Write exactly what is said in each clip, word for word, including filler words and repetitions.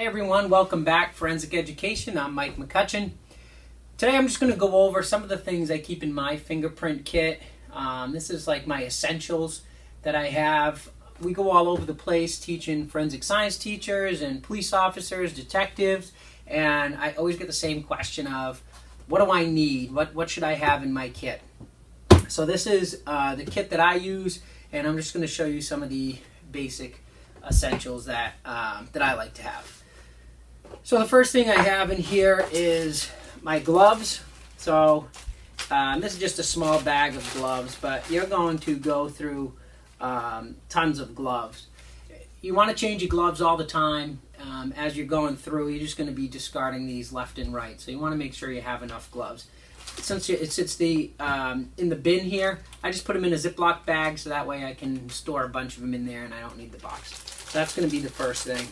Hey everyone, welcome back. Forensic Education, I'm Mike McCutcheon. Today I'm just going to go over some of the things I keep in my fingerprint kit. Um, this is like my essentials that I have. We go all over the place teaching forensic science teachers and police officers, detectives, and I always get the same question of, what do I need? What, what should I have in my kit? So this is uh, the kit that I use, and I'm just going to show you some of the basic essentials that, um, that I like to have. So the first thing I have in here is my gloves. So um, this is just a small bag of gloves, but you're going to go through um, tons of gloves. You want to change your gloves all the time. Um, as you're going through, you're just going to be discarding these left and right. So you want to make sure you have enough gloves. Since it sits the, um, in the bin here, I just put them in a Ziploc bag so that way I can store a bunch of them in there and I don't need the box. So that's going to be the first thing.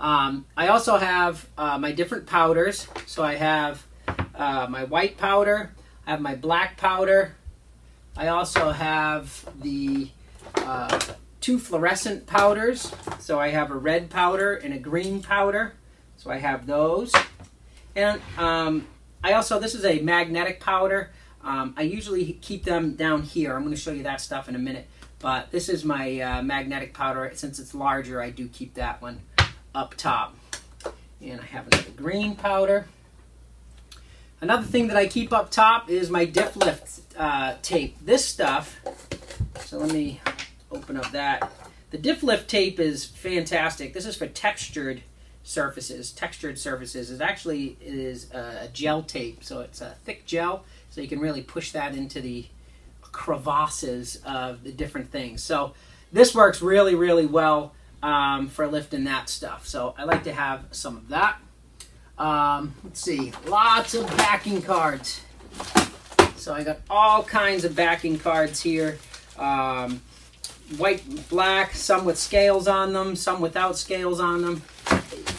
Um, I also have uh, my different powders. So I have uh, my white powder, I have my black powder, I also have the uh, two fluorescent powders. So I have a red powder and a green powder. So I have those. And um, I also, this is a magnetic powder. Um, I usually keep them down here. I'm going to show you that stuff in a minute. But this is my uh, magnetic powder. Since it's larger, I do keep that one up top. And I have another green powder. Another thing that I keep up top is my Diff-Lift uh, tape. This stuff, so let me open up that. The Diff-Lift tape is fantastic. This is for textured surfaces. Textured surfaces. It actually is a gel tape, so it's a thick gel, so you can really push that into the crevasses of the different things. So this works really, really well Um, for lifting that stuff. So I like to have some of that. Um, let's see, lots of backing cards. So I got all kinds of backing cards here. Um, white, black, some with scales on them, some without scales on them.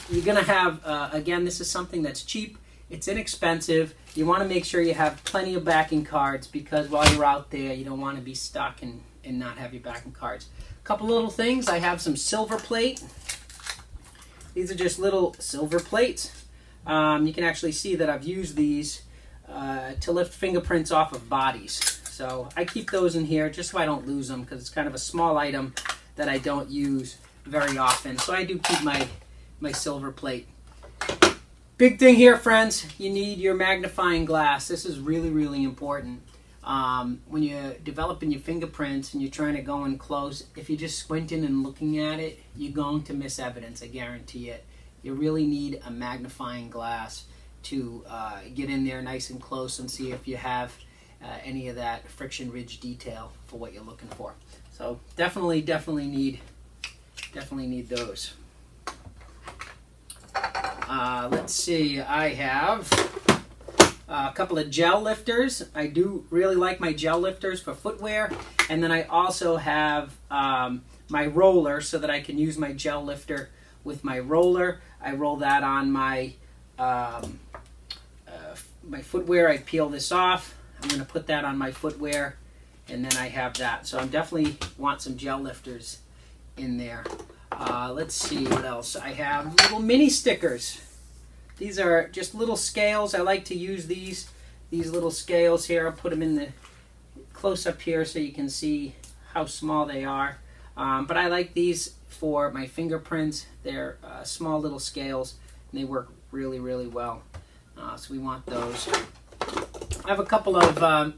You're gonna have, uh, again, this is something that's cheap, it's inexpensive. You wanna make sure you have plenty of backing cards because while you're out there, you don't wanna be stuck and, and not have your backing cards. Couple little things. I have some silver plate. These are just little silver plates. Um, you can actually see that I've used these uh, to lift fingerprints off of bodies. So I keep those in here just so I don't lose them because it's kind of a small item that I don't use very often. So I do keep my, my silver plate. Big thing here, friends, you need your magnifying glass. This is really, really important. Um, when you're developing your fingerprints and you're trying to go in close, if you're just squinting and looking at it, you're going to miss evidence, I guarantee it. You really need a magnifying glass to uh, get in there nice and close and see if you have uh, any of that friction ridge detail for what you're looking for. So definitely, definitely need, definitely need those. Uh, let's see, I have Uh, a couple of gel lifters. I do really like my gel lifters for footwear. And then I also have um, my roller so that I can use my gel lifter with my roller. I roll that on my, um, uh, my footwear. I peel this off. I'm going to put that on my footwear. And then I have that. So I definitely want some gel lifters in there. Uh, let's see what else. I have little mini stickers. These are just little scales. I like to use these, these little scales here. I'll put them in the close up here so you can see how small they are. Um, but I like these for my fingerprints. They're uh, small little scales and they work really, really well. Uh, so we want those. I have a couple of um,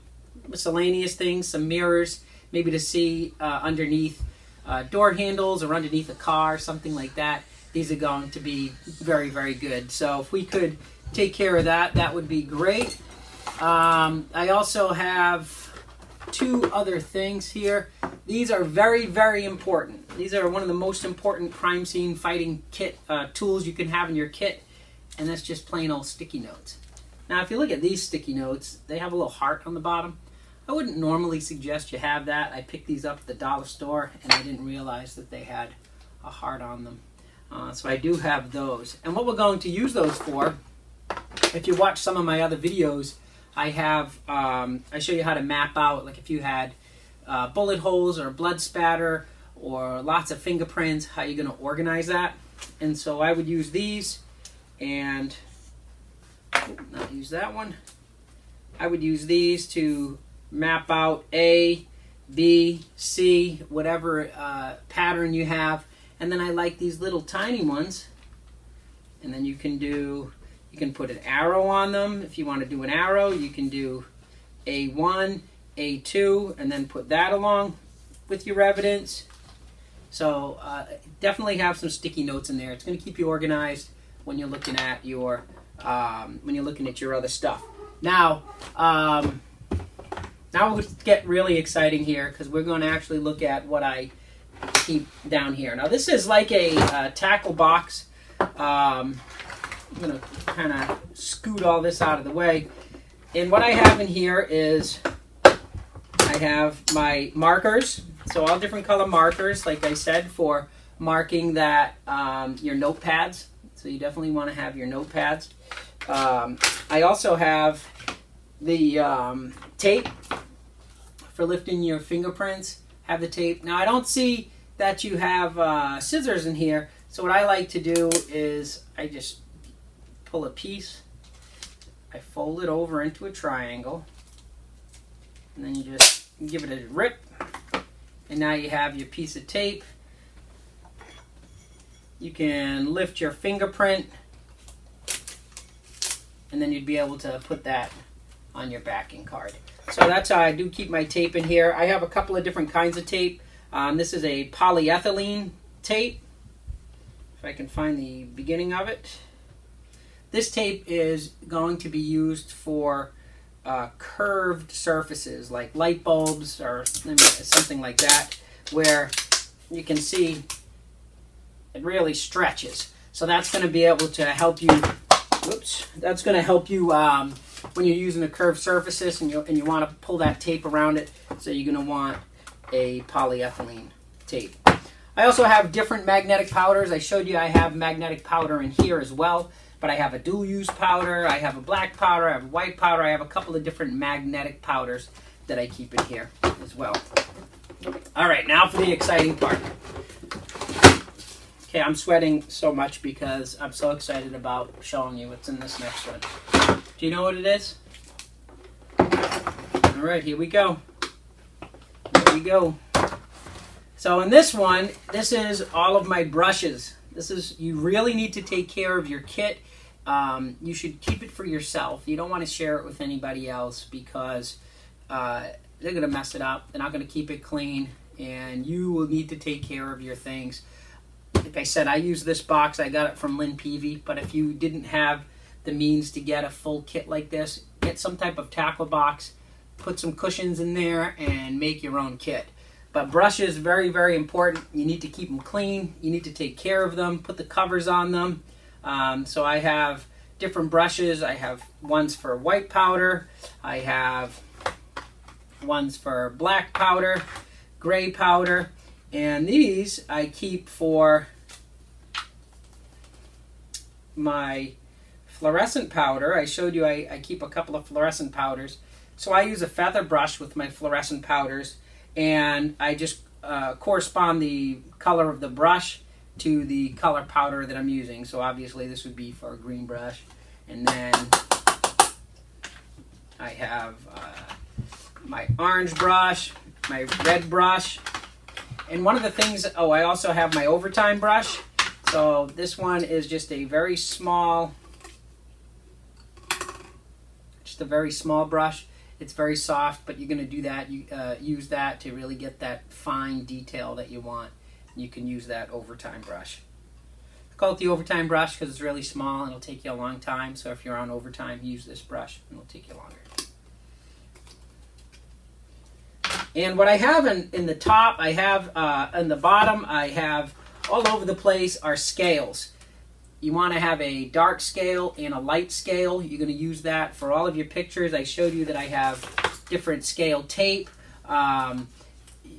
miscellaneous things, some mirrors, maybe to see uh, underneath uh, door handles or underneath a car, something like that. These are going to be very, very good. So if we could take care of that, that would be great. Um, I also have two other things here. These are very, very important. These are one of the most important crime scene fighting kit uh, tools you can have in your kit. And that's just plain old sticky notes. Now, if you look at these sticky notes, they have a little heart on the bottom. I wouldn't normally suggest you have that. I picked these up at the dollar store and I didn't realize that they had a heart on them. Uh, so I do have those. And what we're going to use those for, if you watch some of my other videos, I have, um, I show you how to map out, like if you had uh, bullet holes or blood spatter or lots of fingerprints, how you're going to organize that. And so I would use these, and not use that one. I would use these to map out A, B, C, whatever uh, pattern you have. And then I like these little tiny ones. And then you can do, you can put an arrow on them. If you want to do an arrow, you can do A one, A two, and then put that along with your evidence. So uh, definitely have some sticky notes in there. It's going to keep you organized when you're looking at your um, when you're looking at your other stuff. Now, um, now we'll get really exciting here, because we're going to actually look at what I keep down here. Now this is like a uh, tackle box. Um, I'm going to kind of scoot all this out of the way. And what I have in here is I have my markers. So all different color markers, like I said, for marking that um, your notepads. So you definitely want to have your notepads. Um, I also have the um, tape for lifting your fingerprints. Have the tape. Now I don't see that you have uh, scissors in here. So what I like to do is I just pull a piece, I fold it over into a triangle, and then you just give it a rip. And now you have your piece of tape. You can lift your fingerprint, and then you'd be able to put that on your backing card. So that's how I do keep my tape in here. I have a couple of different kinds of tape. Um, this is a polyethylene tape, if I can find the beginning of it. This tape is going to be used for uh, curved surfaces, like light bulbs or something like that, where you can see it really stretches. So that's going to be able to help you, whoops, that's going to help you um, when you're using the curved surfaces and you, and you want to pull that tape around it. So you're going to want a polyethylene tape. I also have different magnetic powders. I showed you I have magnetic powder in here as well, but I have a dual-use powder, I have a black powder, I have a white powder, I have a couple of different magnetic powders that I keep in here as well. All right, now for the exciting part. Okay, I'm sweating so much because I'm so excited about showing you what's in this next one. Do you know what it is? All right, here we go. Here we go. So in this one, this is all of my brushes. This is, you really need to take care of your kit. Um, you should keep it for yourself. You don't want to share it with anybody else, because uh, they're going to mess it up. They're not going to keep it clean, and you will need to take care of your things. Like I said, I use this box. I got it from Lynn Peavy, but if you didn't have the means to get a full kit like this, get some type of tackle box, put some cushions in there, and make your own kit. But brushes, very, very important. You need to keep them clean. You need to take care of them, put the covers on them. Um, so I have different brushes. I have ones for white powder. I have ones for black powder, gray powder. And these I keep for my fluorescent powder. I showed you I, I keep a couple of fluorescent powders. So I use a feather brush with my fluorescent powders, and I just uh, correspond the color of the brush to the color powder that I'm using. So obviously this would be for a green brush. And then I have uh, my orange brush, my red brush. And one of the things, oh, I also have my overtime brush. So this one is just a very small, just a very small brush. It's very soft, but you're going to do that. You uh, use that to really get that fine detail that you want. You can use that overtime brush. I call it the overtime brush because it's really small and it'll take you a long time. So if you're on overtime, use this brush and it'll take you longer. And what I have in, in the top, I have uh, in the bottom, I have all over the place are scales. You want to have a dark scale and a light scale. You're going to use that for all of your pictures. I showed you that I have different scale tape. Um,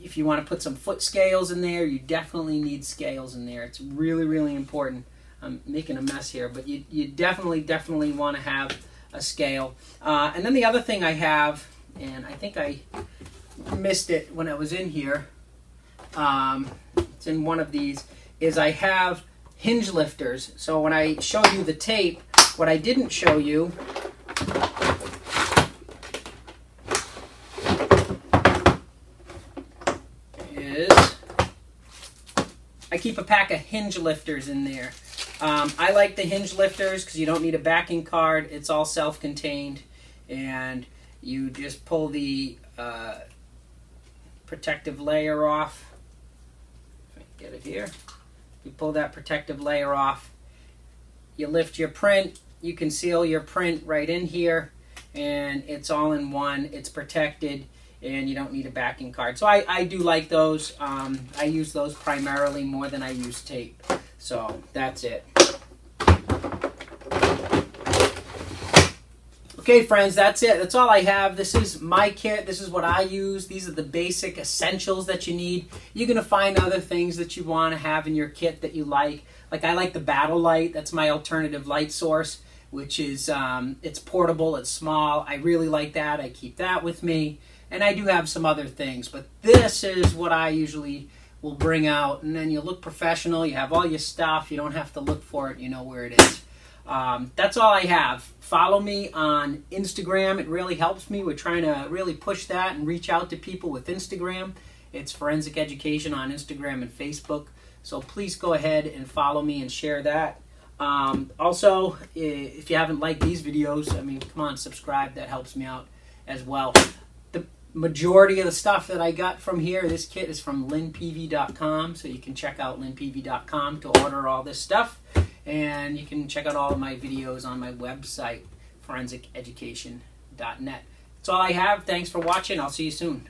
if you want to put some foot scales in there, you definitely need scales in there. It's really, really important. I'm making a mess here, but you, you definitely, definitely want to have a scale. Uh, and then the other thing I have, and I think I missed it when I was in here. Um, that's in one of these is I have hinge lifters. So when I show you the tape, what I didn't show you is I keep a pack of hinge lifters in there. Um, I like the hinge lifters because you don't need a backing card. It's all self-contained, and you just pull the uh, protective layer off. If I can get it here. You pull that protective layer off. You lift your print. You can seal your print right in here, and it's all in one. It's protected, and you don't need a backing card. So I, I do like those. Um, I use those primarily more than I use tape. So that's it. Okay, friends, that's it. That's all I have. This is my kit. This is what I use. These are the basic essentials that you need. You're going to find other things that you want to have in your kit that you like. Like I like the Battle Light. That's my alternative light source, which is um, it's portable, it's small. I really like that. I keep that with me. And I do have some other things, but this is what I usually will bring out, and then you look professional. You have all your stuff. You don't have to look for it. You know where it is. Um, that's all I have. Follow me on Instagram. It really helps me. We're trying to really push that and reach out to people with Instagram. It's Forensic Education on Instagram and Facebook. So please go ahead and follow me and share that. Um, also, if you haven't liked these videos, I mean, come on, subscribe. That helps me out as well. Majority of the stuff that I got from here, this kit is from Lynn Peavy dot com, so you can check out Lynn Peavy dot com to order all this stuff, and you can check out all of my videos on my website, forensic education dot net. That's all I have. Thanks for watching. I'll see you soon.